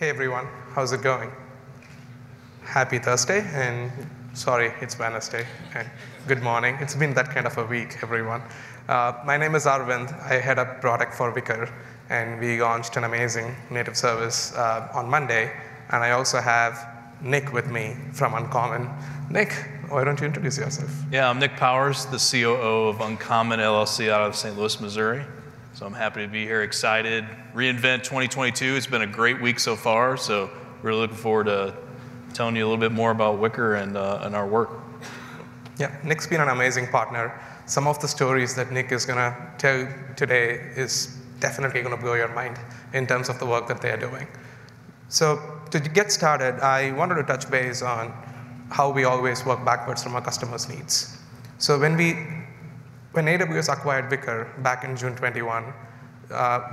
Hey everyone, how's it going? Happy Thursday, and sorry, it's Wednesday, and good morning. It's been that kind of a week, everyone. My name is Arvind. I head up product for Wickr, and we launched an amazing native service on Monday, and I also have Nick with me from Uncommon. Nick, why don't you introduce yourself? Yeah, I'm Nick Powers, the COO of Uncommon LLC out of St. Louis, Missouri. So I'm happy to be here, excited. re:Invent 2022, it's been a great week so far, so we're looking forward to telling you a little bit more about Wickr and our work. Yeah, Nick's been an amazing partner. Some of the stories that Nick is going to tell today is definitely going to blow your mind in terms of the work that they are doing. So to get started, I wanted to touch base on how we always work backwards from our customers' needs. So when AWS acquired Wickr back in June 21,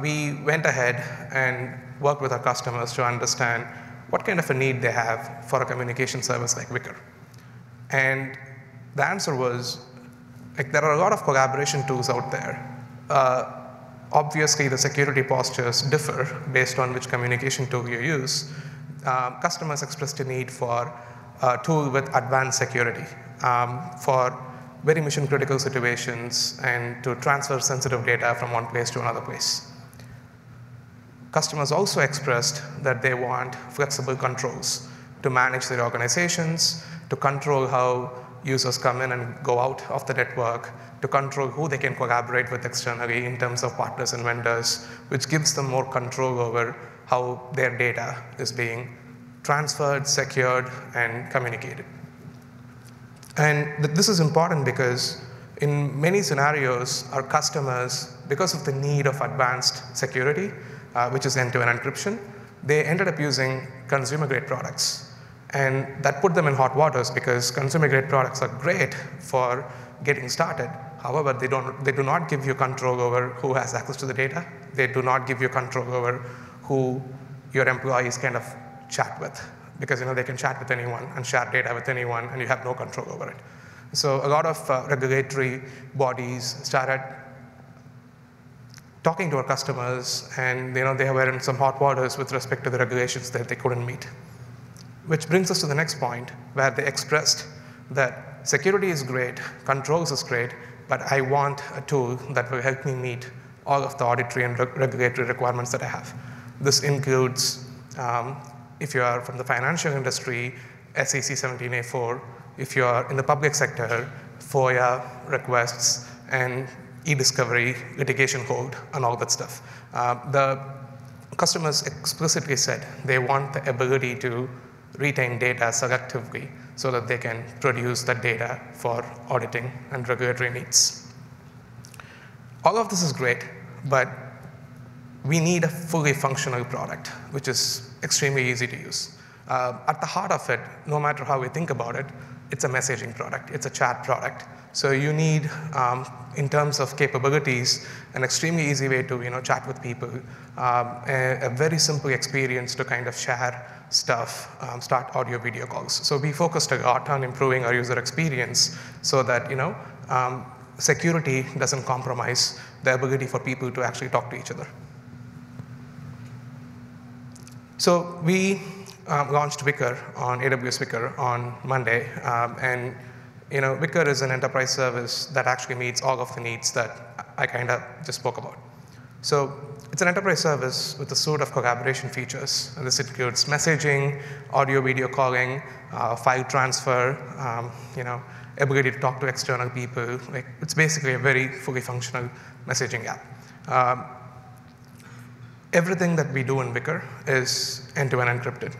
we went ahead and worked with our customers to understand what kind of a need they have for a communication service like Wickr. And the answer was, like, there are a lot of collaboration tools out there. Obviously, the security postures differ based on which communication tool you use. Customers expressed a need for a tool with advanced security for very mission-critical situations and to transfer sensitive data from one place to another place. Customers also expressed that they want flexible controls to manage their organizations, to control how users come in and go out of the network, to control who they can collaborate with externally in terms of partners and vendors, which gives them more control over how their data is being transferred, secured, and communicated. And this is important because in many scenarios, our customers, because of the need of advanced security, which is end-to-end encryption, they ended up using consumer-grade products. And that put them in hot waters because consumer-grade products are great for getting started. However, they do not give you control over who has access to the data. They do not give you control over who your employees kind of chat with, because they can chat with anyone and share data with anyone, and you have no control over it. So a lot of regulatory bodies started talking to our customers, and they were in some hot waters with respect to the regulations that they couldn't meet. Which brings us to the next point, where they expressed that security is great, controls is great, but I want a tool that will help me meet all of the auditory and regulatory requirements that I have. This includes if you are from the financial industry, SEC 17a-4, if you are in the public sector, FOIA requests, and e-discovery, litigation hold, and all that stuff. The customers explicitly said they want the ability to retain data selectively so that they can produce that data for auditing and regulatory needs. All of this is great, but we need a fully functional product, which is extremely easy to use. At the heart of it, no matter how we think about it, it's a messaging product. It's a chat product. So you need, in terms of capabilities, an extremely easy way to chat with people, a very simple experience to kind of share stuff, start audio, video calls. So we focused a lot on improving our user experience so that security doesn't compromise the ability for people to actually talk to each other. So we launched Wickr on AWS Wickr on Monday, and Wickr is an enterprise service that actually meets all of the needs that I kind of just spoke about. So it's an enterprise service with a suite of collaboration features, and this includes messaging, audio, video calling, file transfer, ability to talk to external people. Like, it's basically a very fully functional messaging app. Everything that we do in Wickr is end-to-end encrypted.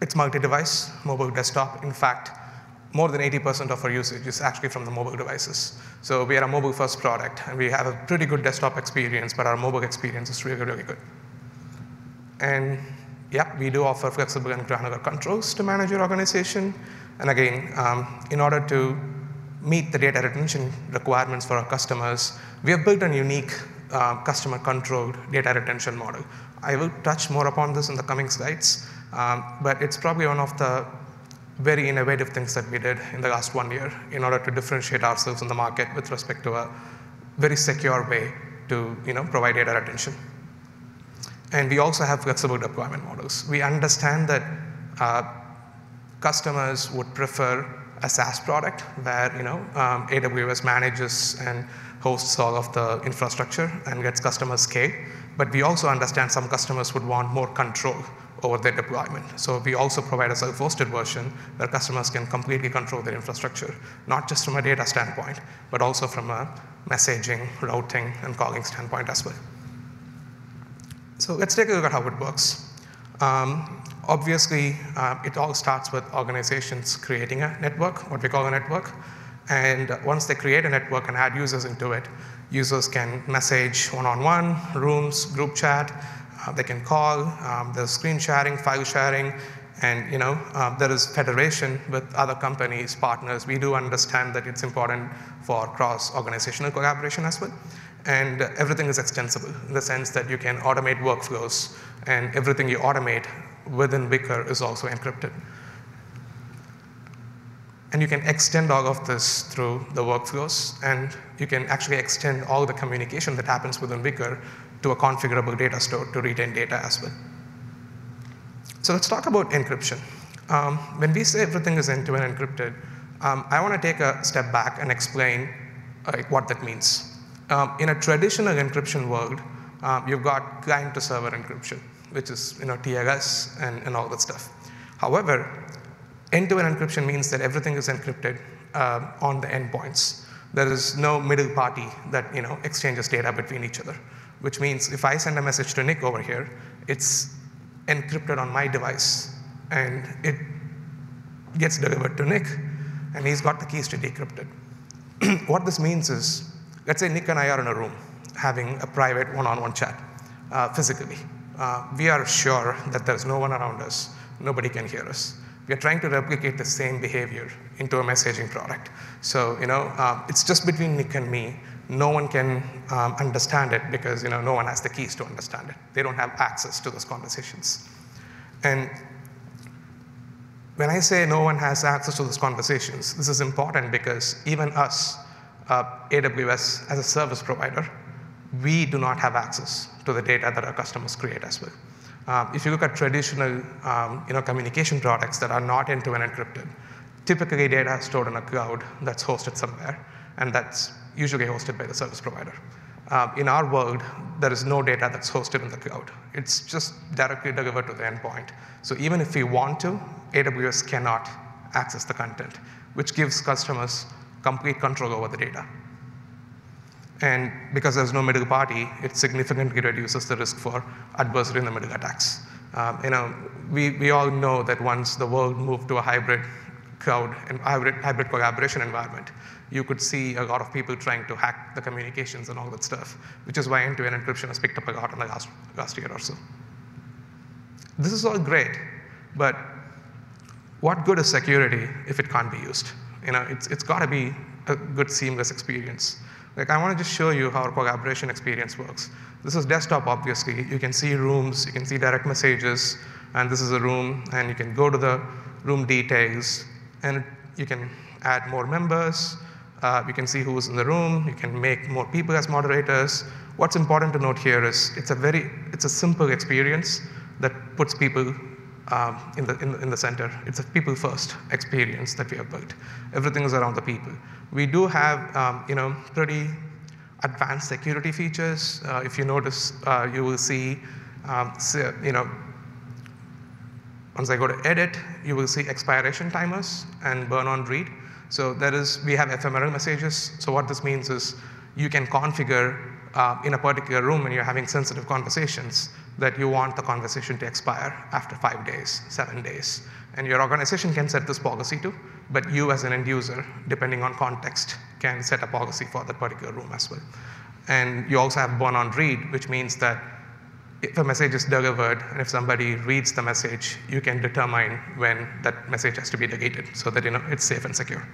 It's multi-device, mobile, desktop. In fact, more than 80% of our usage is actually from the mobile devices. So we are a mobile-first product, and we have a pretty good desktop experience, but our mobile experience is really, really good. And yeah, we do offer flexible and granular controls to manage your organization. And again, in order to meet the data retention requirements for our customers, we have built a unique customer-controlled data retention model. I will touch more upon this in the coming slides, but it's probably one of the very innovative things that we did in the last 1 year in order to differentiate ourselves in the market with respect to a very secure way to provide data retention. And we also have flexible deployment models. We understand that customers would prefer a SaaS product where AWS manages and hosts all of the infrastructure and gets customers scale. But we also understand some customers would want more control over their deployment. So we also provide a self-hosted version where customers can completely control their infrastructure, not just from a data standpoint, but also from a messaging, routing, and calling standpoint as well. So let's take a look at how it works. Obviously, it all starts with organizations creating a network, what we call a network. And once they create a network and add users into it, users can message one-on-one, rooms, group chat. They can call. There's screen sharing, file sharing, and there is federation with other companies, partners. We do understand that it's important for cross-organizational collaboration as well. And everything is extensible in the sense that you can automate workflows, and everything you automate within Wickr is also encrypted. And you can extend all of this through the workflows, and you can actually extend all the communication that happens within Wickr to a configurable data store to retain data as well. So let's talk about encryption. When we say everything is end-to-end encrypted, I want to take a step back and explain what that means. In a traditional encryption world, you've got client-to-server encryption, which is TLS and all that stuff. However, end-to-end encryption means that everything is encrypted on the endpoints. There is no middle party that exchanges data between each other, which means if I send a message to Nick over here, it's encrypted on my device, and it gets delivered to Nick, and he's got the keys to decrypt it. What this means is, let's say Nick and I are in a room having a private one-on-one chat physically. We are sure that there's no one around us. Nobody can hear us. We are trying to replicate the same behavior into a messaging product. So it's just between Nick and me. No one can understand it because no one has the keys to understand it. They don't have access to those conversations. And when I say no one has access to those conversations, this is important because even us, AWS as a service provider, we do not have access to the data that our customers create as well. If you look at traditional communication products that are not end-to-end encrypted, typically data is stored in a cloud that's hosted somewhere, and that's usually hosted by the service provider. In our world, there is no data that's hosted in the cloud. It's just directly delivered to the endpoint. So even if we want to, AWS cannot access the content, which gives customers complete control over the data. And because there's no middle party, it significantly reduces the risk for adversary in the middle attacks. We all know that once the world moved to a hybrid cloud and hybrid collaboration environment, you could see a lot of people trying to hack the communications and all that stuff, which is why end-to-end encryption has picked up a lot in the last year or so. This is all great, but what good is security if it can't be used? It's got to be a good, seamless experience. Like, I want to just show you how our collaboration experience works. This is desktop, obviously. You can see rooms, you can see direct messages, and this is a room, and you can go to the room details, and you can add more members. You can see who's in the room. You can make more people as moderators. What's important to note here is it's a simple experience that puts people in the center. It's a people-first experience that we have built. Everything is around the people. We do have pretty advanced security features. If you notice, you will see once I go to edit, you will see expiration timers and burn on read. So we have ephemeral messages. So what this means is you can configure in a particular room when you're having sensitive conversations that you want the conversation to expire after 5 days, 7 days. And your organization can set this policy too, but you as an end user, depending on context, can set a policy for that particular room as well. And you also have burn on read, which means that if a message is delivered and if somebody reads the message, you can determine when that message has to be deleted so that it's safe and secure.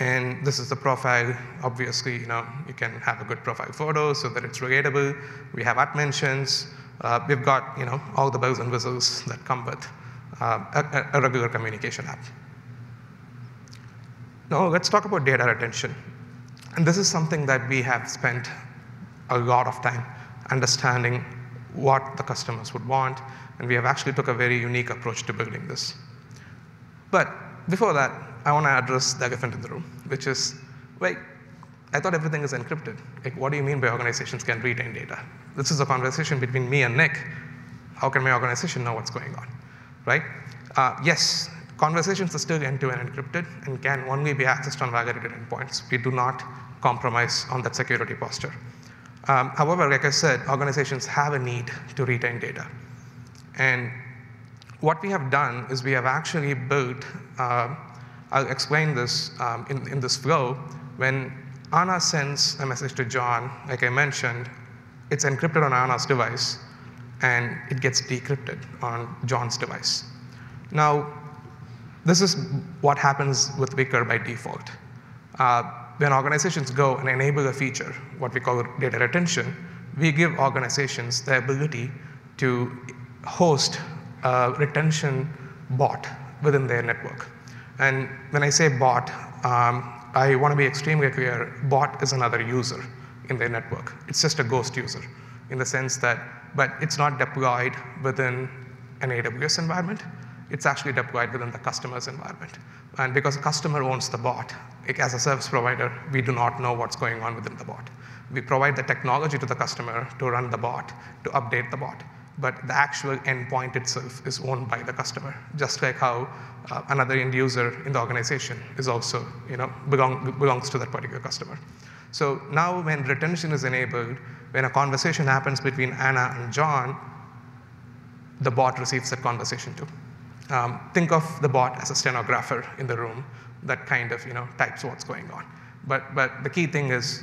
And this is the profile. Obviously, you can have a good profile photo so that it's relatable. We have at mentions. We've got all the bells and whistles that come with a regular communication app. Now let's talk about data retention. And this is something that we have spent a lot of time understanding what the customers would want, and we have actually took a very unique approach to building this. But before that, I want to address the elephant in the room, which is, wait, I thought everything is encrypted. Like, what do you mean by organizations can retain data? This is a conversation between me and Nick. How can my organization know what's going on, right? Yes, conversations are still end-to-end encrypted and can only be accessed on validated endpoints. We do not compromise on that security posture. However, like I said, organizations have a need to retain data. And what we have done is we have actually built, I'll explain this in this flow. When Anna sends a message to John, like I mentioned, it's encrypted on Anna's device, and it gets decrypted on John's device. Now, this is what happens with Wickr by default. When organizations go and enable a feature, what we call data retention, we give organizations the ability to host a retention bot within their network. And when I say bot, I want to be extremely clear, bot is another user in their network. It's just a ghost user in the sense that, but it's not deployed within an AWS environment. It's actually deployed within the customer's environment. And because the customer owns the bot, as a service provider, we do not know what's going on within the bot. We provide the technology to the customer to run the bot, to update the bot. But the actual endpoint itself is owned by the customer, just like how another end user in the organization is also, belongs to that particular customer. So now when retention is enabled, when a conversation happens between Anna and John, the bot receives that conversation too. Think of the bot as a stenographer in the room that kind of types what's going on. But the key thing is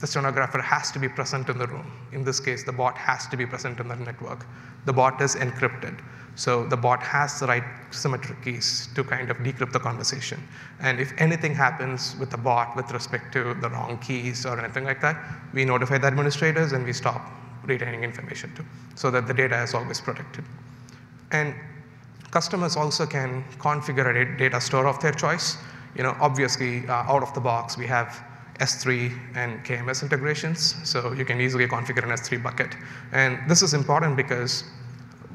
the stenographer has to be present in the room. In this case, the bot has to be present in the network. The bot is encrypted. So the bot has the right symmetric keys to kind of decrypt the conversation. And if anything happens with the bot with respect to the wrong keys or anything like that, we notify the administrators and we stop retaining information too, so that the data is always protected. And customers also can configure a data store of their choice. Obviously, out of the box, we have S3 and KMS integrations, so you can easily configure an S3 bucket. And this is important because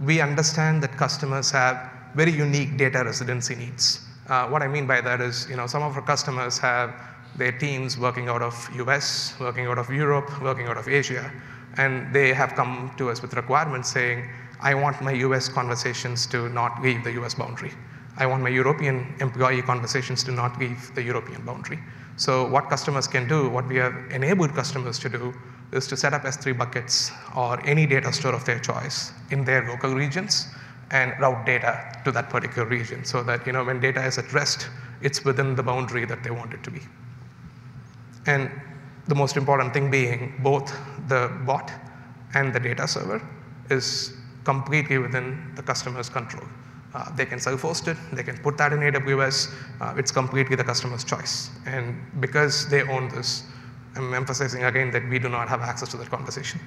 we understand that customers have very unique data residency needs. What I mean by that is, some of our customers have their teams working out of US, working out of Europe, working out of Asia, and they have come to us with requirements saying, I want my US conversations to not leave the US boundary. I want my European employee conversations to not leave the European boundary. So what customers can do, what we have enabled customers to do, is to set up S3 buckets or any data store of their choice in their local regions and route data to that particular region so that when data is at rest, it's within the boundary that they want it to be. And the most important thing being both the bot and the data server is completely within the customer's control. They can self-host it, they can put that in AWS, it's completely the customer's choice. And because they own this, I'm emphasizing again that we do not have access to that conversation.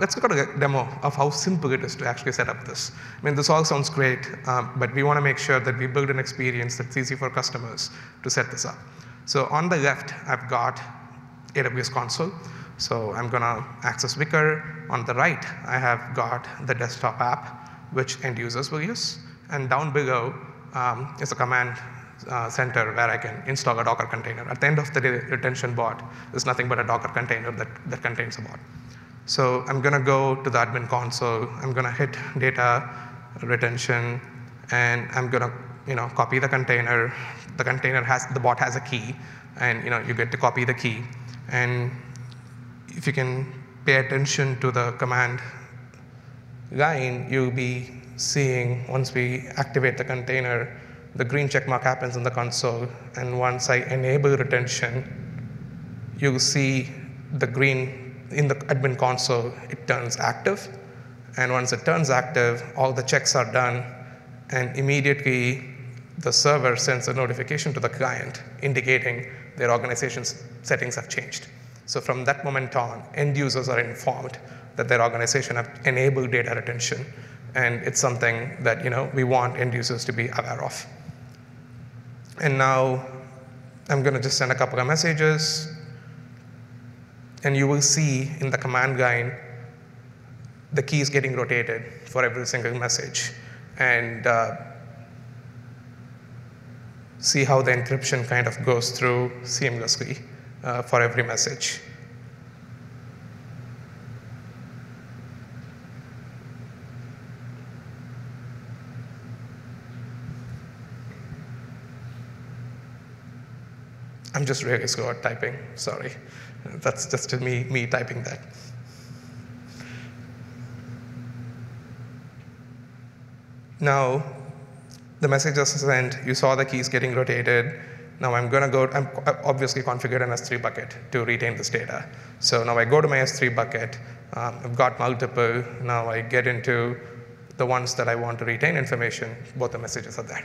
Let's look at a demo of how simple it is to actually set up this. I mean, this all sounds great, but we want to make sure that we build an experience that's easy for customers to set this up. So on the left, I've got AWS console. So I'm going to access Wickr. On the right, I have got the desktop app, which end users will use. And down below is a command center where I can install a Docker container. At the end of the day, retention bot is nothing but a Docker container that contains a bot. So I'm going to go to the admin console. I'm going to hit data retention, and I'm going to copy the container. The container has the bot has a key, and you get to copy the key. And if you can pay attention to the command line, you'll be seeing once we activate the container, the green check mark happens in the console. And once I enable retention, you'll see the green in the admin console, it turns active. And once it turns active, all the checks are done. And immediately, the server sends a notification to the client indicating their organization's settings have changed. So from that moment on, end users are informed that their organization have enabled data retention, and it's something that we want end users to be aware of. And now I'm going to just send a couple of messages. and you will see in the command line the keys getting rotated for every single message, and see how the encryption kind of goes through seamlessly for every message. I'm just really slow at typing, sorry. That's just me typing that. Now, the messages are sent. You saw the keys getting rotated. Now I'm gonna go, I'm obviously configured an S3 bucket to retain this data. So now I go to my S3 bucket. I've got multiple. Now I get into the ones that I want to retain information. Both the messages are there.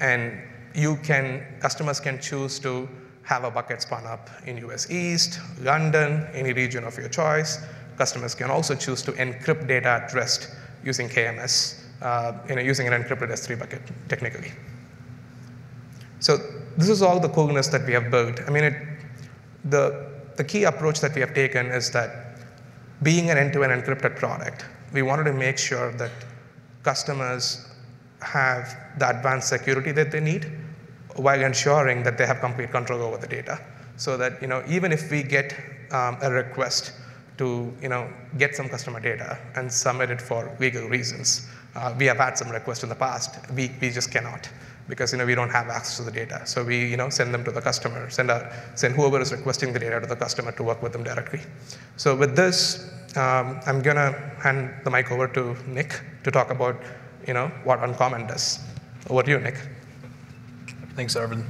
And you can, customers can choose to have a bucket spun up in US East, London, any region of your choice. Customers can also choose to encrypt data at rest using KMS, using an encrypted S3 bucket, technically. So this is all the coolness that we have built. I mean, the key approach that we have taken is that being an end-to-end encrypted product, we wanted to make sure that customers have the advanced security that they need, while ensuring that they have complete control over the data, so that even if we get a request to get some customer data and submit it for legal reasons, we have had some requests in the past. We just cannot, because we don't have access to the data. So we send them to the customer, send whoever is requesting the data to the customer to work with them directly. So with this, I'm gonna hand the mic over to Nick to talk about what Uncommon does. Over to you, Nick. Thanks, Arvind.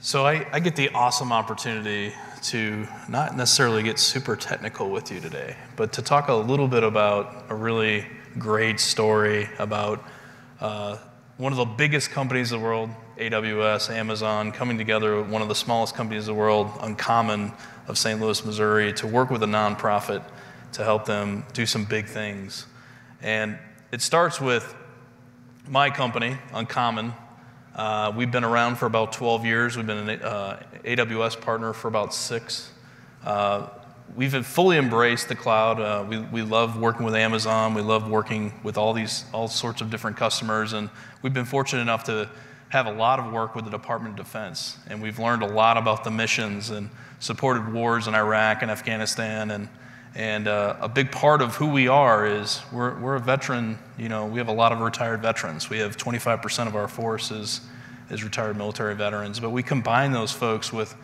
So I get the awesome opportunity to not necessarily get super technical with you today, but to talk a little bit about a really great story about one of the biggest companies in the world, AWS, Amazon, coming together with one of the smallest companies in the world, Uncommon of St. Louis, Missouri, to work with a nonprofit to help them do some big things. And it starts with my company, Uncommon. We've been around for about 12 years. We've been an AWS partner for about 6. We've fully embraced the cloud. We love working with Amazon. We love working with all sorts of different customers. And we've been fortunate enough to have a lot of work with the Department of Defense. And we've learned a lot about the missions and supported wars in Iraq and Afghanistan. And a big part of who we are is we're a veteran. We have a lot of retired veterans. We have 25% of our force is retired military veterans. But we combine those folks with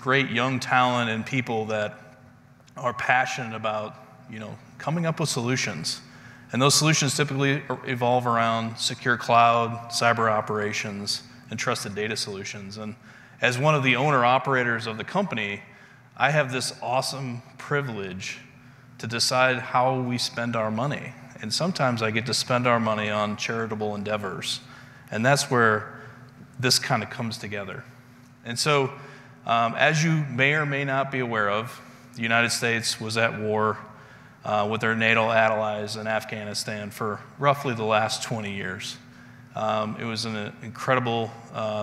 great young talent and people that are passionate about coming up with solutions. And those solutions typically evolve around secure cloud, cyber operations, and trusted data solutions. And as one of the owner-operators of the company, I have this awesome privilege to decide how we spend our money. And sometimes I get to spend our money on charitable endeavors. And that's where this kind of comes together. And so, as you may or may not be aware of, the United States was at war with their NATO allies in Afghanistan for roughly the last 20 years. It was an incredible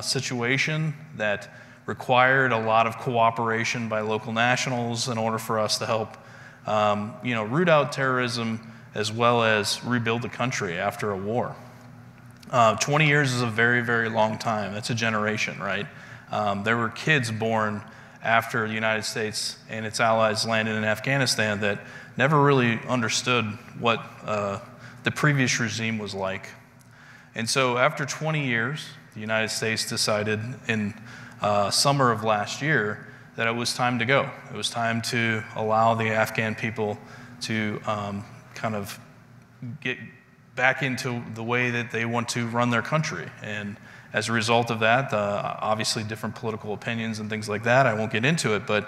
situation that required a lot of cooperation by local nationals in order for us to help root out terrorism as well as rebuild the country after a war. 20 years is a very, very long time. That's a generation, right? There were kids born after the United States and its allies landed in Afghanistan that never really understood what the previous regime was like. And so after 20 years, the United States decided in summer of last year that it was time to go. It was time to allow the Afghan people to kind of get back into the way that they want to run their country. And as a result of that, obviously different political opinions and things like that, I won't get into it, but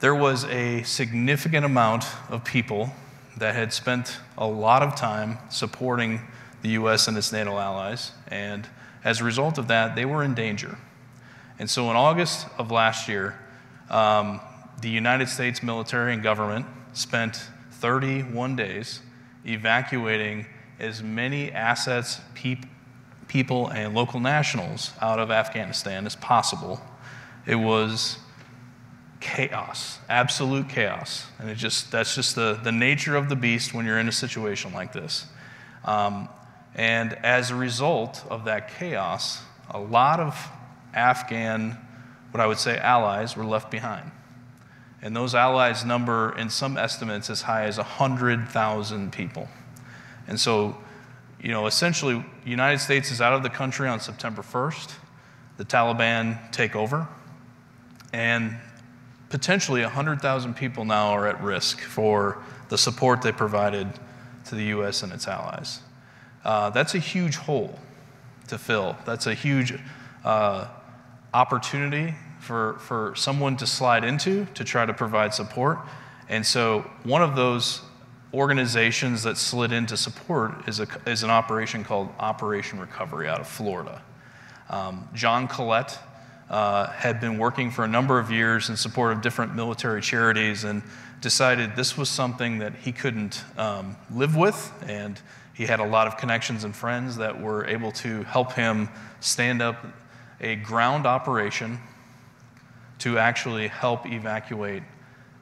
there was a significant amount of people that had spent a lot of time supporting the US and its NATO allies. And as a result of that, they were in danger. And so in August of last year, the United States military and government spent 31 days evacuating as many assets, people, and local nationals out of Afghanistan as possible. It was chaos, absolute chaos. And it just, that's just the nature of the beast when you're in a situation like this. And as a result of that chaos, a lot of Afghan, what I would say allies, were left behind. And those allies number, in some estimates, as high as 100,000 people. And so, you know, essentially, the United States is out of the country on September 1st. The Taliban take over. And potentially 100,000 people now are at risk for the support they provided to the U.S. and its allies. That's a huge hole to fill. That's a huge opportunity for someone to slide into to try to provide support. And so one of those organizations that slid into support is an operation called Operation Recovery out of Florida. John Collette had been working for a number of years in support of different military charities and decided this was something that he couldn't live with, and he had a lot of connections and friends that were able to help him stand up a ground operation to actually help evacuate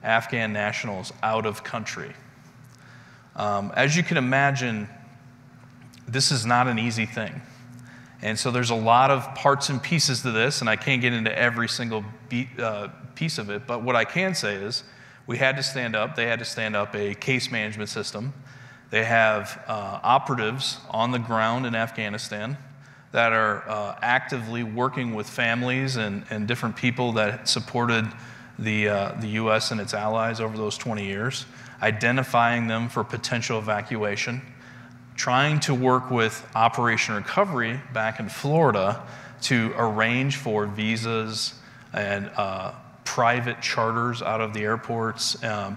Afghan nationals out of country. As you can imagine, this is not an easy thing. And so there's a lot of parts and pieces to this, and I can't get into every single piece of it, but what I can say is we had to stand up, they had to stand up a case management system. They have operatives on the ground in Afghanistan that are actively working with families and different people that supported the U.S. and its allies over those 20 years, identifying them for potential evacuation, trying to work with Operation Recovery back in Florida to arrange for visas and private charters out of the airports,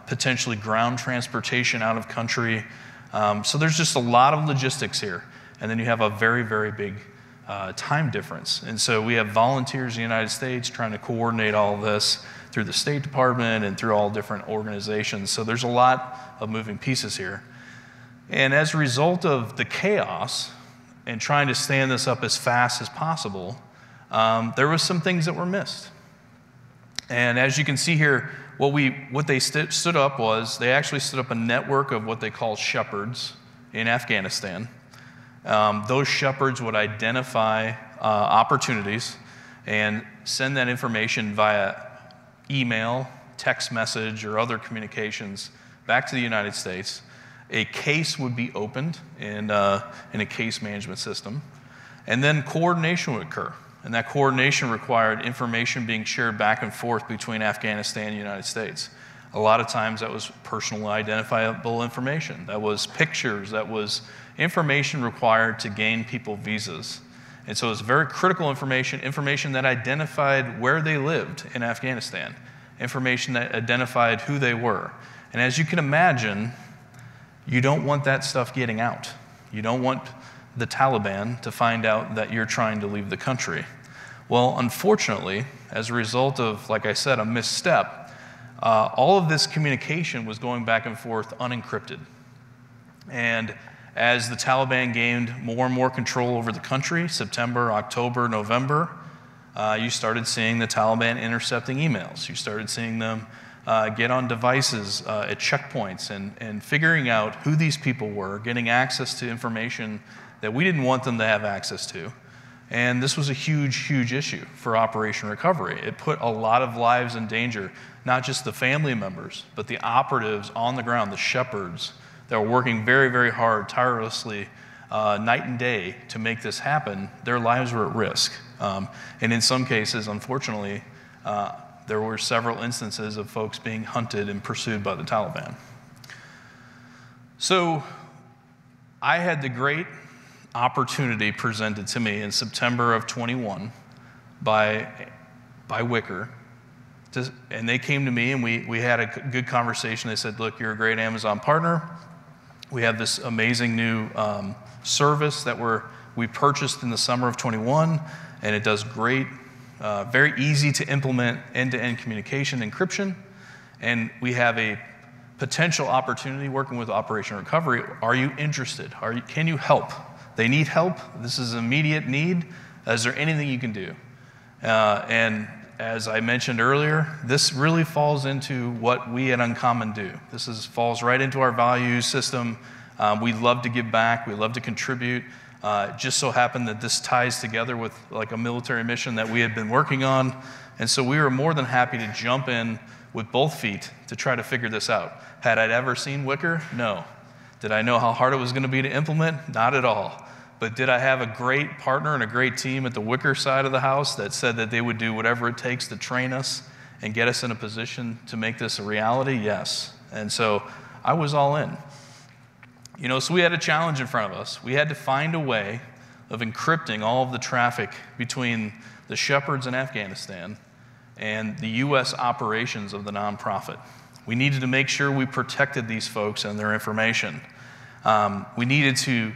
potentially ground transportation out of country. So there's just a lot of logistics here. And then you have a very, very big time difference. And so we have volunteers in the United States trying to coordinate all this through the State Department and through all different organizations. So there's a lot of moving pieces here. And as a result of the chaos and trying to stand this up as fast as possible, there were some things that were missed. And as you can see here, what they stood up was they actually stood up a network of what they call shepherds in Afghanistan. Those shepherds would identify opportunities and send that information via email, text message, or other communications back to the United States. A case would be opened in a case management system. And then coordination would occur. And that coordination required information being shared back and forth between Afghanistan and the United States. A lot of times that was personally identifiable information. That was pictures. That was information required to gain people visas. And so it's very critical information, information that identified where they lived in Afghanistan, information that identified who they were. And as you can imagine, you don't want that stuff getting out. You don't want the Taliban to find out that you're trying to leave the country. Well, unfortunately, as a result of, like I said, a misstep, all of this communication was going back and forth unencrypted. And as the Taliban gained more and more control over the country, September, October, November, you started seeing the Taliban intercepting emails. You started seeing them get on devices at checkpoints and figuring out who these people were, getting access to information that we didn't want them to have access to. And this was a huge, huge issue for Operation Recovery. It put a lot of lives in danger, not just the family members, but the operatives on the ground, the shepherds that were working very, very hard, tirelessly, night and day to make this happen. Their lives were at risk. And in some cases, unfortunately, there were several instances of folks being hunted and pursued by the Taliban. So I had the great opportunity presented to me in September of 21 by Wickr. And they came to me and we had a good conversation. They said, look, you're a great Amazon partner. We have this amazing new service that we purchased in the summer of 21, and it does great. Very easy to implement end-to-end communication encryption. And we have a potential opportunity working with Operation Recovery. Are you interested? Can you help? They need help. This is an immediate need. Is there anything you can do? And as I mentioned earlier, this really falls into what we at Uncommon do. This falls right into our value system. We love to give back. We love to contribute. It just so happened that this ties together with like a military mission that we had been working on. And so we were more than happy to jump in with both feet to try to figure this out. Had I ever seen Wickr? No. Did I know how hard it was going to be to implement? Not at all. But did I have a great partner and a great team at the Wickr side of the house that said that they would do whatever it takes to train us and get us in a position to make this a reality? Yes. And so I was all in. You know, so we had a challenge in front of us. We had to find a way of encrypting all of the traffic between the shepherds in Afghanistan and the U.S. operations of the nonprofit. We needed to make sure we protected these folks and their information. We needed to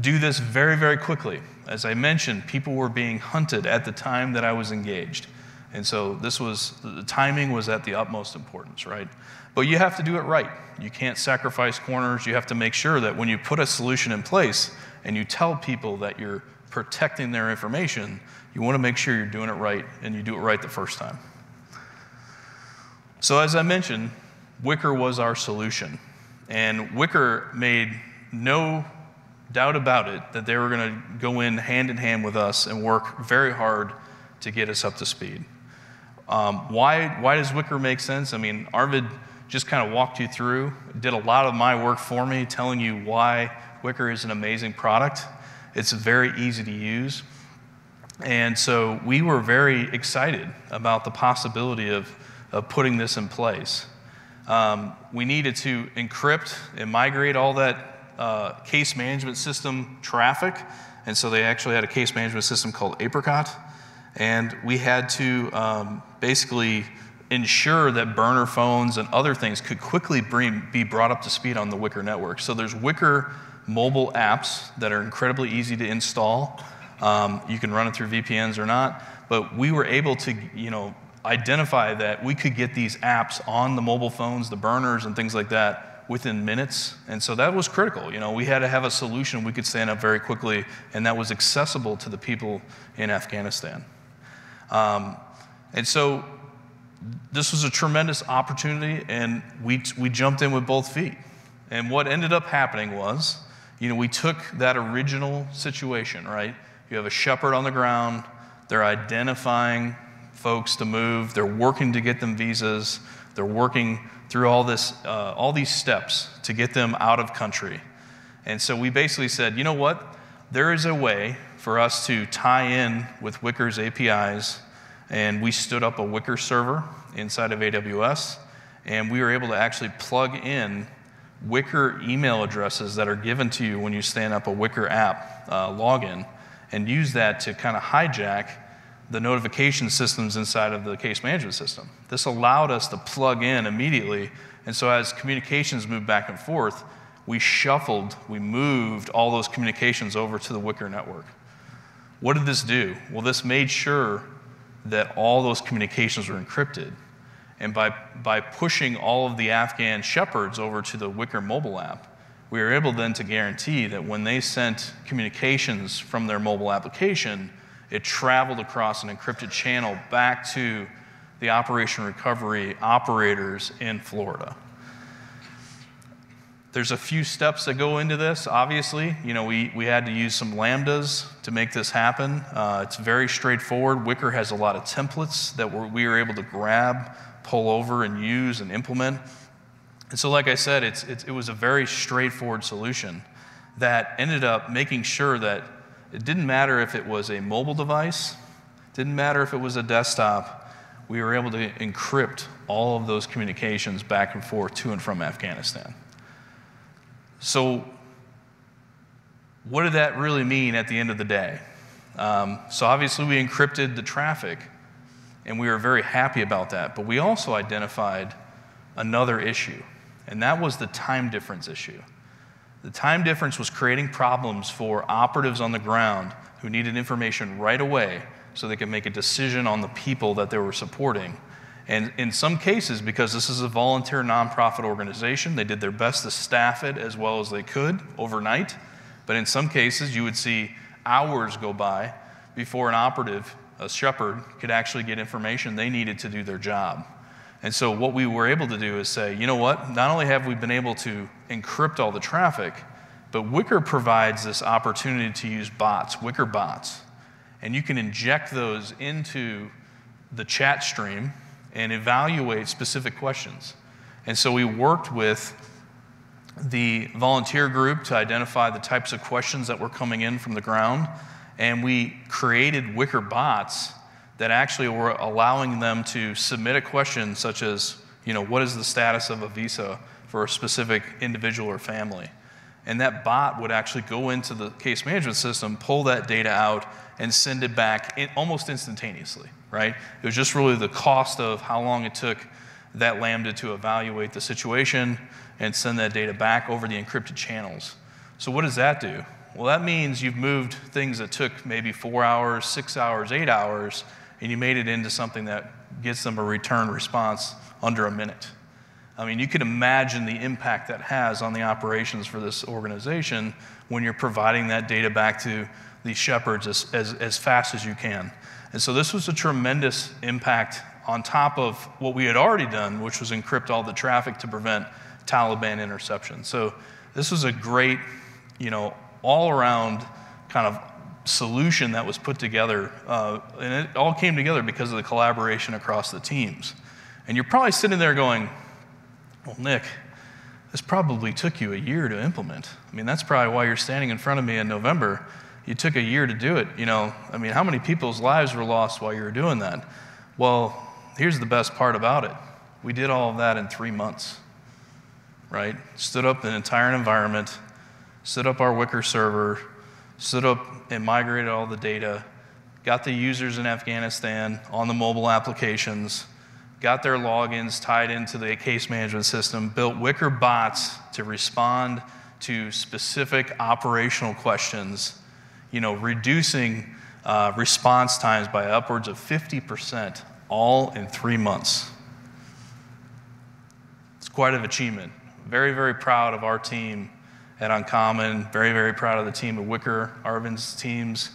do this very, very quickly. As I mentioned, people were being hunted at the time that I was engaged. And so this was, the timing was at the utmost importance, right? But you have to do it right. You can't sacrifice corners. You have to make sure that when you put a solution in place and you tell people that you're protecting their information, you want to make sure you're doing it right and you do it right the first time. So as I mentioned, Wickr was our solution. And Wickr made no doubt about it that they were going to go in hand with us and work very hard to get us up to speed. Why does Wickr make sense? I mean, Arvind just kind of walked you through, did a lot of my work for me, telling you why Wickr is an amazing product. It's very easy to use. And so we were very excited about the possibility of putting this in place. We needed to encrypt and migrate all that case management system traffic, and so they actually had a case management system called Apricot, and we had to basically ensure that burner phones and other things could quickly be brought up to speed on the Wickr network. So there's Wickr mobile apps that are incredibly easy to install. You can run it through VPNs or not, but we were able to, you know, identify that we could get these apps on the mobile phones, the burners and things like that, within minutes, and so that was critical. You know, we had to have a solution we could stand up very quickly, and that was accessible to the people in Afghanistan. And so this was a tremendous opportunity, and we jumped in with both feet. And what ended up happening was, you know, we took that original situation, right? You have a shepherd on the ground, they're identifying folks to move, they're working to get them visas, they're working through all this, all these steps to get them out of country. And so we basically said, you know what? There is a way for us to tie in with Wickr's APIs, and we stood up a Wickr server inside of AWS, and we were able to actually plug in Wickr email addresses that are given to you when you stand up a Wickr app login, and use that to kind of hijack the notification systems inside of the case management system. This allowed us to plug in immediately, and so as communications moved back and forth, we shuffled, we moved all those communications over to the Wickr network. What did this do? Well, this made sure that all those communications were encrypted, and by pushing all of the Afghan shepherds over to the Wickr mobile app, we were able then to guarantee that when they sent communications from their mobile application, it traveled across an encrypted channel back to the Operation Recovery operators in Florida. There's a few steps that go into this, obviously. You know, we had to use some Lambdas to make this happen. It's very straightforward. Wickr has a lot of templates that we were able to grab, pull over, and use and implement. And so like I said, it was a very straightforward solution that ended up making sure that it didn't matter if it was a mobile device, didn't matter if it was a desktop, we were able to encrypt all of those communications back and forth to and from Afghanistan. So what did that really mean at the end of the day? So obviously we encrypted the traffic, and we were very happy about that, but we also identified another issue, and that was the time difference issue. The time difference was creating problems for operatives on the ground who needed information right away so they could make a decision on the people that they were supporting. And in some cases, because this is a volunteer nonprofit organization, they did their best to staff it as well as they could overnight. But in some cases, you would see hours go by before an operative a shepherd could actually get information they needed to do their job. And so what we were able to do is say, you know what, not only have we been able to encrypt all the traffic, but Wickr provides this opportunity to use bots, Wickr bots. And you can inject those into the chat stream and evaluate specific questions. And so we worked with the volunteer group to identify the types of questions that were coming in from the ground. And we created Wickr bots that actually were allowing them to submit a question such as, you know, what is the status of a visa for a specific individual or family? And that bot would actually go into the case management system, pull that data out, and send it back almost instantaneously, right? It was just really the cost of how long it took that Lambda to evaluate the situation and send that data back over the encrypted channels. So what does that do? Well, that means you've moved things that took maybe 4 hours, 6 hours, 8 hours, and you made it into something that gets them a return response under a minute. I mean, you can imagine the impact that has on the operations for this organization when you're providing that data back to the shepherds as fast as you can. And so this was a tremendous impact on top of what we had already done, which was encrypt all the traffic to prevent Taliban interception. So this was a great, you know, all-around kind of solution that was put together, and it all came together because of the collaboration across the teams. And you're probably sitting there going, well, Nick, this probably took you a year to implement. I mean, that's probably why you're standing in front of me in November. You took a year to do it, you know. I mean, how many people's lives were lost while you were doing that? Well, here's the best part about it. We did all of that in 3 months, right? Stood up an entire environment, stood up our Wickr server, stood up and migrated all the data, got the users in Afghanistan on the mobile applications, got their logins tied into the case management system, built Wickr bots to respond to specific operational questions, you know, reducing response times by upwards of 50%, all in 3 months. It's quite an achievement. Very, very proud of our team at Uncommon, very, very proud of the team at Wickr, Arvind's teams,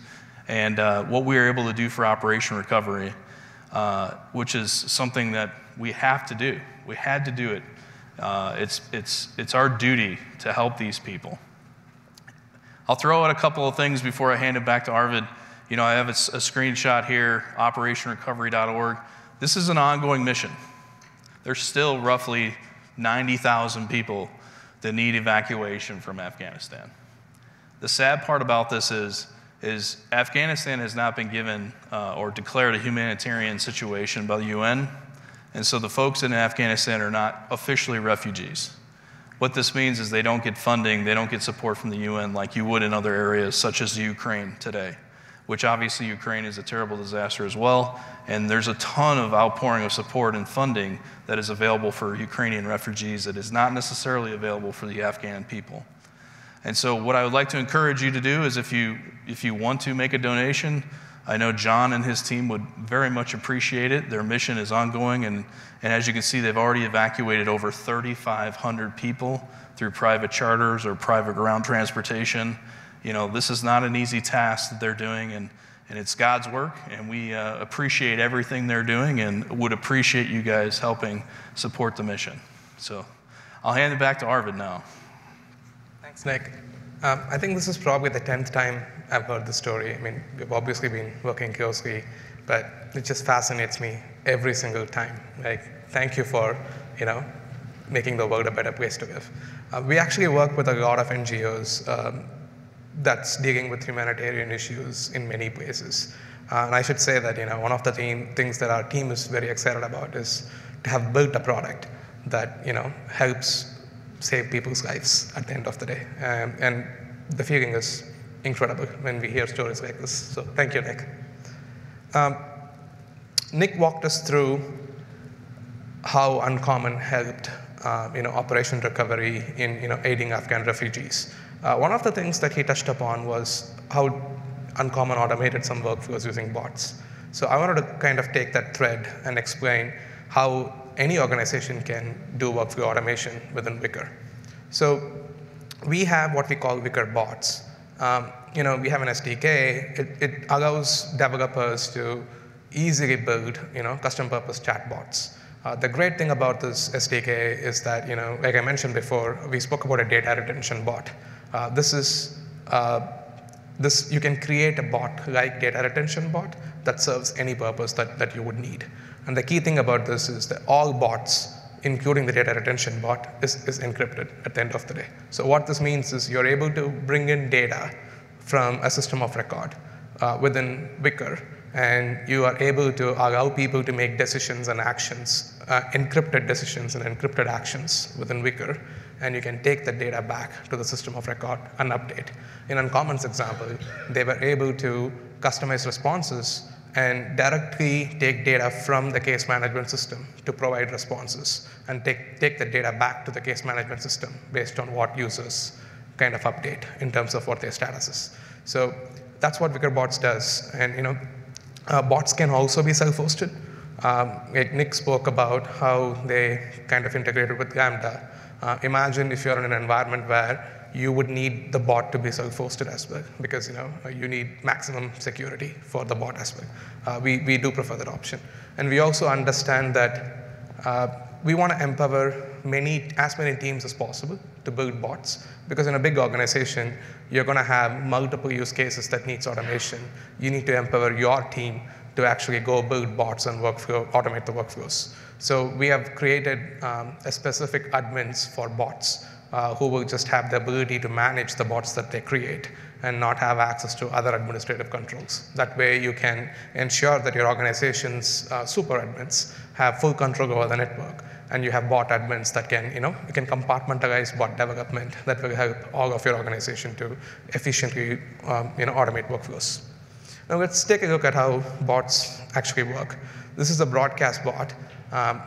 and what we were able to do for Operation Recovery, which is something that we have to do. We had to do it. It's our duty to help these people. I'll throw out a couple of things before I hand it back to Arvind. You know, I have a screenshot here, operationrecovery.org. This is an ongoing mission. There's still roughly 90,000 people that need evacuation from Afghanistan. The sad part about this is Afghanistan has not been given or declared a humanitarian situation by the UN, and so the folks in Afghanistan are not officially refugees. What this means is they don't get funding, they don't get support from the UN like you would in other areas, such as Ukraine today, which obviously Ukraine is a terrible disaster as well, and there's a ton of outpouring of support and funding that is available for Ukrainian refugees that is not necessarily available for the Afghan people. And so what I would like to encourage you to do is if you want to make a donation, I know John and his team would very much appreciate it. Their mission is ongoing, and as you can see, they've already evacuated over 3,500 people through private charters or private ground transportation. You know, this is not an easy task that they're doing, and it's God's work, and we appreciate everything they're doing and would appreciate you guys helping support the mission. So I'll hand it back to Arvind now. Thanks, Nick. I think this is probably the 10th time I've heard the story. I mean, we've obviously been working closely, but it just fascinates me every single time. Like, thank you for, you know, making the world a better place to live. We actually work with a lot of NGOs that's dealing with humanitarian issues in many places. And I should say that, you know, one of the things that our team is very excited about is to have built a product that, you know, helps save people's lives at the end of the day. And the feeling is incredible when we hear stories like this. So thank you, Nick. Nick walked us through how Uncommon helped you know, Operation Recovery in, you know, aiding Afghan refugees. One of the things that he touched upon was how Uncommon automated some workflows using bots. So I wanted to kind of take that thread and explain how any organization can do workflow automation within Wickr. So we have what we call Wickr bots. you know, we have an SDK. It allows developers to easily build, you know, custom-purpose chatbots. The great thing about this SDK is that, you know, like I mentioned before, we spoke about a data retention bot. You can create a bot like data retention bot that serves any purpose that you would need. And the key thing about this is that all bots, including the data retention bot, is encrypted at the end of the day. So what this means is you're able to bring in data from a system of record within Wickr, and you are able to allow people to make decisions and actions, encrypted decisions and encrypted actions within Wickr, and you can take the data back to the system of record and update. In Uncommon's example, they were able to customize responses and directly take data from the case management system to provide responses and take the data back to the case management system based on what users kind of update in terms of what their status is. So that's what Wickr bots does. And you know, bots can also be self-hosted. Like Nick spoke about how they kind of integrated with Lambda. Imagine if you're in an environment where you would need the bot to be self-hosted as well, because you know you need maximum security for the bot as well. We do prefer that option, and we also understand that we want to empower as many teams as possible to build bots, because in a big organization you're going to have multiple use cases that needs automation. You need to empower your team to actually go build bots and automate the workflows. So we have created a specific admins for bots. Who will just have the ability to manage the bots that they create and not have access to other administrative controls. That way you can ensure that your organization's super admins have full control over the network, and you have bot admins that can, you know, you can compartmentalize bot development that will help all of your organization to efficiently you know, automate workflows. Now let's take a look at how bots actually work. This is a broadcast bot.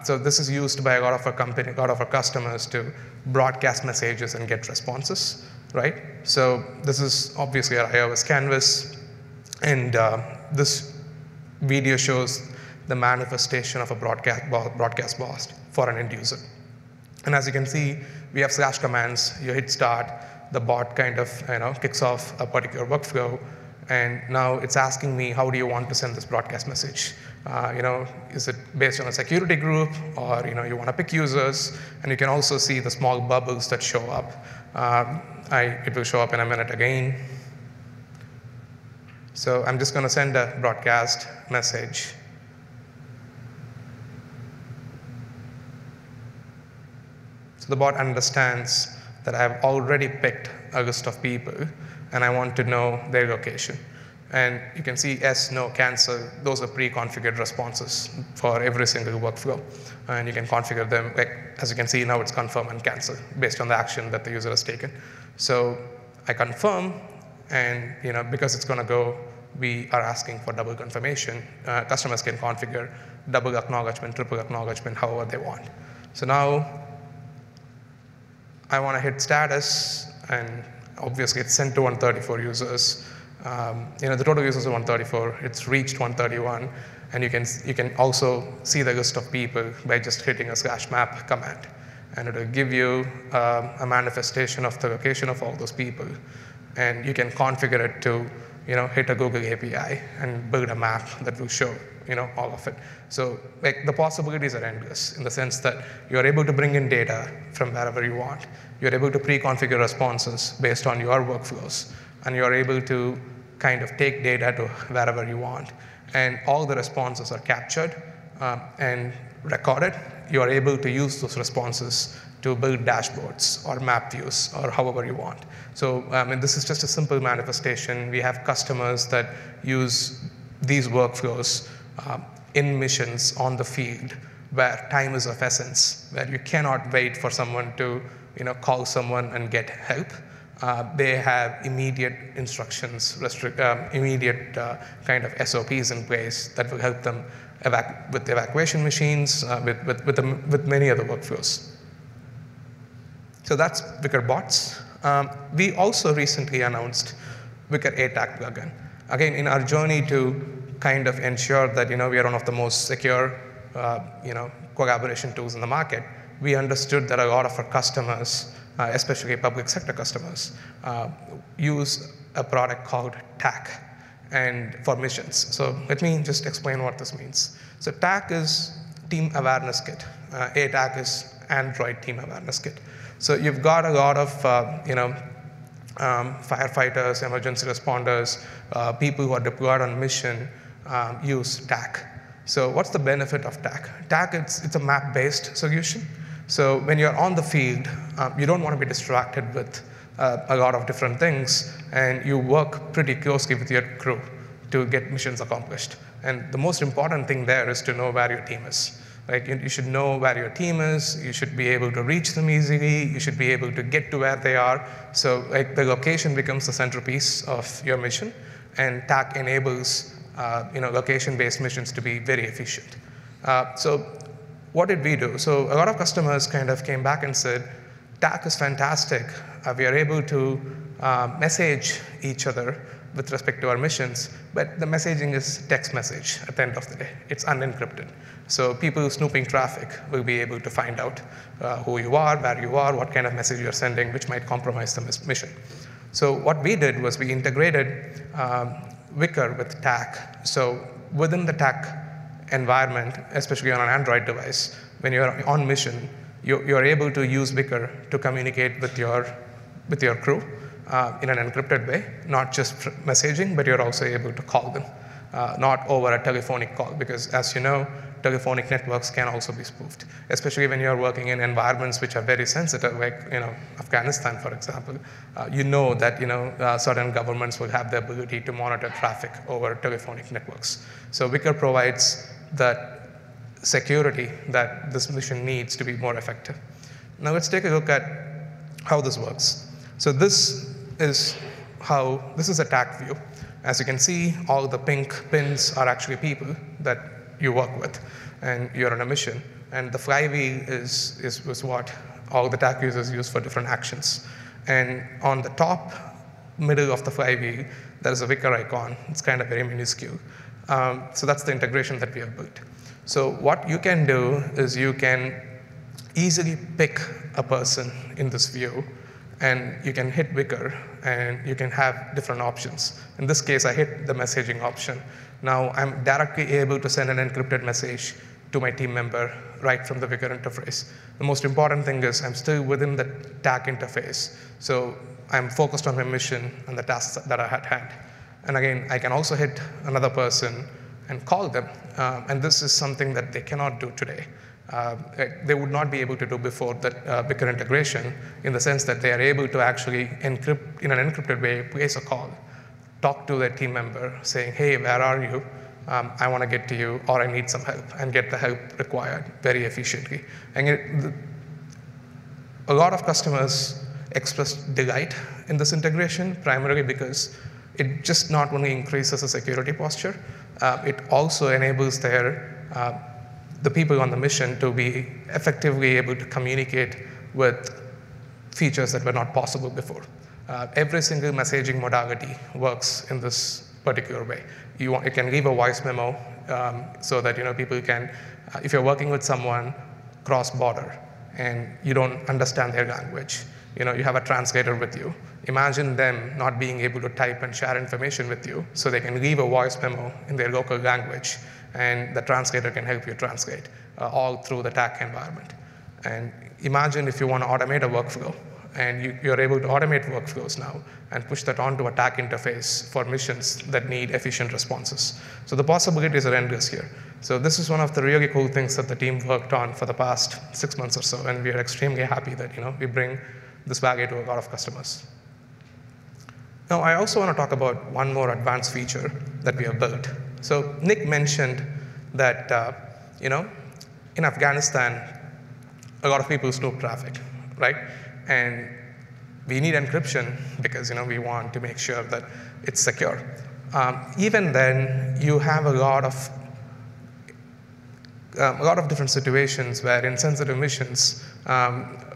So this is used by a lot of our customers to broadcast messages and get responses, right? So this is obviously our iOS canvas, and this video shows the manifestation of a broadcast bot for an end user. And as you can see, we have slash commands. You hit start, the bot kind of, you know, kicks off a particular workflow, and now it's asking me, how do you want to send this broadcast message? You know, is it based on a security group, or you know, you want to pick users? And you can also see the small bubbles that show up. It will show up in a minute again. So I'm just going to send a broadcast message. So the bot understands that I've already picked a list of people, and I want to know their location. And you can see yes, no, cancel. Those are pre-configured responses for every single workflow. And you can configure them. Like, as you can see now, it's confirm and cancel based on the action that the user has taken. So I confirm, and you know, because it's going to go, we are asking for double confirmation. Customers can configure double acknowledgement, triple acknowledgement, however they want. So now I want to hit status, and obviously it's sent to 134 users. You know, the total users are 134. It's reached 131, and you can also see the list of people by just hitting a slash map command, and it'll give you a manifestation of the location of all those people, and you can configure it to, you know, hit a Google API and build a map that will show, you know, all of it. So like, the possibilities are endless in the sense that you're able to bring in data from wherever you want. You're able to pre-configure responses based on your workflows, and you're able to kind of take data to wherever you want. And all the responses are captured and recorded. You are able to use those responses to build dashboards or map views or however you want. So and this is just a simple manifestation. We have customers that use these workflows in missions on the field where time is of essence, where you cannot wait for someone to, you know, call someone and get help. They have immediate instructions, immediate kind of SOPs in place that will help them with evacuation machines, with many other workflows. So that's Wickr bots. We also recently announced Wickr ATAC plugin. Again, in our journey to kind of ensure that, you know, we are one of the most secure, you know, collaboration tools in the market, we understood that a lot of our customers, especially public sector customers, use a product called TAC and for missions. So let me just explain what this means. So TAC is Team Awareness Kit. ATAC is Android Team Awareness Kit. So you've got a lot of firefighters, emergency responders, people who are deployed on mission use TAC. So what's the benefit of TAC? TAC, it's a map-based solution. So when you're on the field, you don't want to be distracted with a lot of different things, and you work pretty closely with your crew to get missions accomplished. And the most important thing there is to know where your team is. Like, you should know where your team is, you should be able to reach them easily, you should be able to get to where they are. So like, the location becomes the centerpiece of your mission, and TAC enables location-based missions to be very efficient. So what did we do? So a lot of customers kind of came back and said, TAC is fantastic. We are able to message each other with respect to our missions, but the messaging is text message at the end of the day. It's unencrypted. So people snooping traffic will be able to find out who you are, where you are, what kind of message you're sending, which might compromise the mission. So what we did was we integrated Wickr with TAC. So within the TAC environment, especially on an Android device, when you're on mission, you're able to use Wickr to communicate with your crew in an encrypted way, not just messaging, but you're also able to call them, not over a telephonic call, because as you know, telephonic networks can also be spoofed, especially when you're working in environments which are very sensitive, like Afghanistan, for example. Certain governments will have the ability to monitor traffic over telephonic networks. So Wickr provides that security that this mission needs to be more effective. Now let's take a look at how this works. So this is a TAC view. As you can see, all the pink pins are actually people that you work with, and you're on a mission. And the flywheel is what all the TAC users use for different actions. And on the top middle of the flywheel, there is a Wickr icon. It's kind of very minuscule. So that's the integration that we have built. So what you can do is you can easily pick a person in this view, and you can hit Wickr, and you can have different options. In this case, I hit the messaging option. Now I'm directly able to send an encrypted message to my team member right from the Wickr interface. The most important thing is I'm still within the TAC interface, so I'm focused on my mission and the tasks that I had had. And again, I can also hit another person and call them, and this is something that they cannot do today. They would not be able to do before that Wickr integration, in the sense that they are able to actually encrypt in an encrypted way, place a call, talk to their team member saying, hey, where are you? I want to get to you, or I need some help, and get the help required very efficiently. And a lot of customers expressed delight in this integration, primarily because it just not only increases the security posture, it also enables the people on the mission to be effectively able to communicate with features that were not possible before. Every single messaging modality works in this particular way. You can leave a voice memo so that people can, if you're working with someone cross-border and you don't understand their language, you have a translator with you. Imagine them not being able to type and share information with you, so they can leave a voice memo in their local language, and the translator can help you translate all through the TAC environment. And imagine if you want to automate a workflow, and you're able to automate workflows now and push that onto a TAC interface for missions that need efficient responses. So the possibilities are endless here. So this is one of the really cool things that the team worked on for the past 6 months or so, and we are extremely happy that we bring this value to a lot of customers. Now, I also want to talk about one more advanced feature that we have built. So Nick mentioned that in Afghanistan, a lot of people snoop traffic, right? And we need encryption because we want to make sure that it's secure. Even then, you have a lot of different situations where in sensitive missions,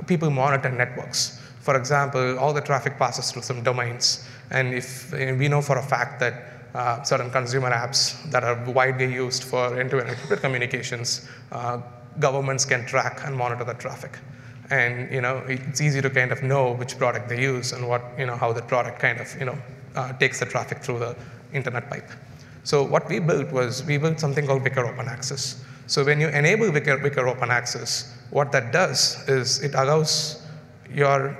people monitor networks. For example, all the traffic passes through some domains, and we know for a fact that certain consumer apps that are widely used for end-to-end encrypted communications, governments can track and monitor the traffic. And it's easy to kind of know which product they use and how the product kind of takes the traffic through the internet pipe. So what we built was we built something called Wickr Open Access. So when you enable Wickr Open Access, what that does is it allows your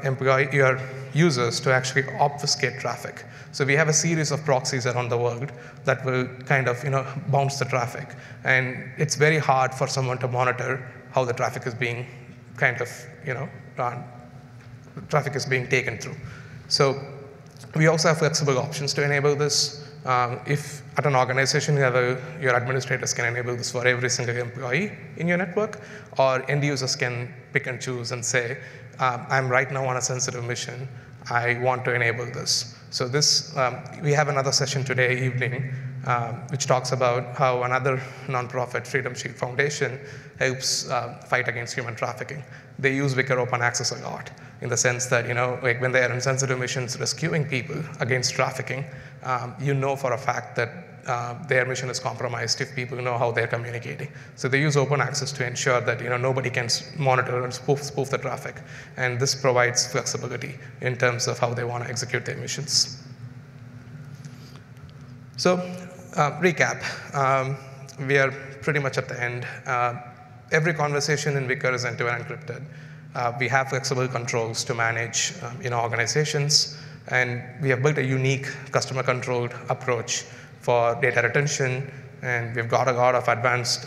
users to actually obfuscate traffic. So we have a series of proxies around the world that will kind of bounce the traffic. And it's very hard for someone to monitor how the traffic is being kind of traffic is being taken through. So we also have flexible options to enable this. If at an organization your administrators can enable this for every single employee in your network, or end users can pick and choose and say, I'm right now on a sensitive mission, I want to enable this. So this, we have another session today evening, which talks about how another nonprofit, Freedom Shield Foundation, helps fight against human trafficking. They use Wickr Open Access a lot, in the sense that like when they are in sensitive missions rescuing people against trafficking, you know for a fact that their mission is compromised if people know how they're communicating. So they use open access to ensure that nobody can monitor and spoof the traffic. And this provides flexibility in terms of how they want to execute their missions. So recap, we are pretty much at the end. Every conversation in Wickr is end-to-end encrypted. We have flexible controls to manage organizations. And we have built a unique customer-controlled approach for data retention, and we've got a lot of advanced,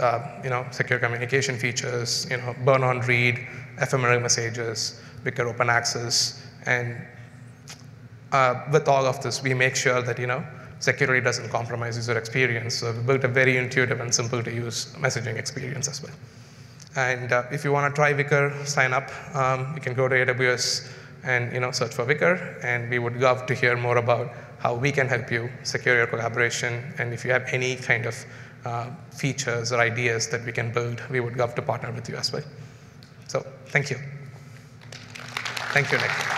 secure communication features, burn on read, ephemeral messages, Wickr Open Access, and with all of this, we make sure that security doesn't compromise user experience. So we built a very intuitive and simple to use messaging experience as well. And if you want to try Wickr, sign up. You can go to AWS and search for Wickr, and we would love to hear more about how we can help you secure your collaboration. And if you have any kind of features or ideas that we can build, we would love to partner with you as well. So thank you. Thank you, Nick.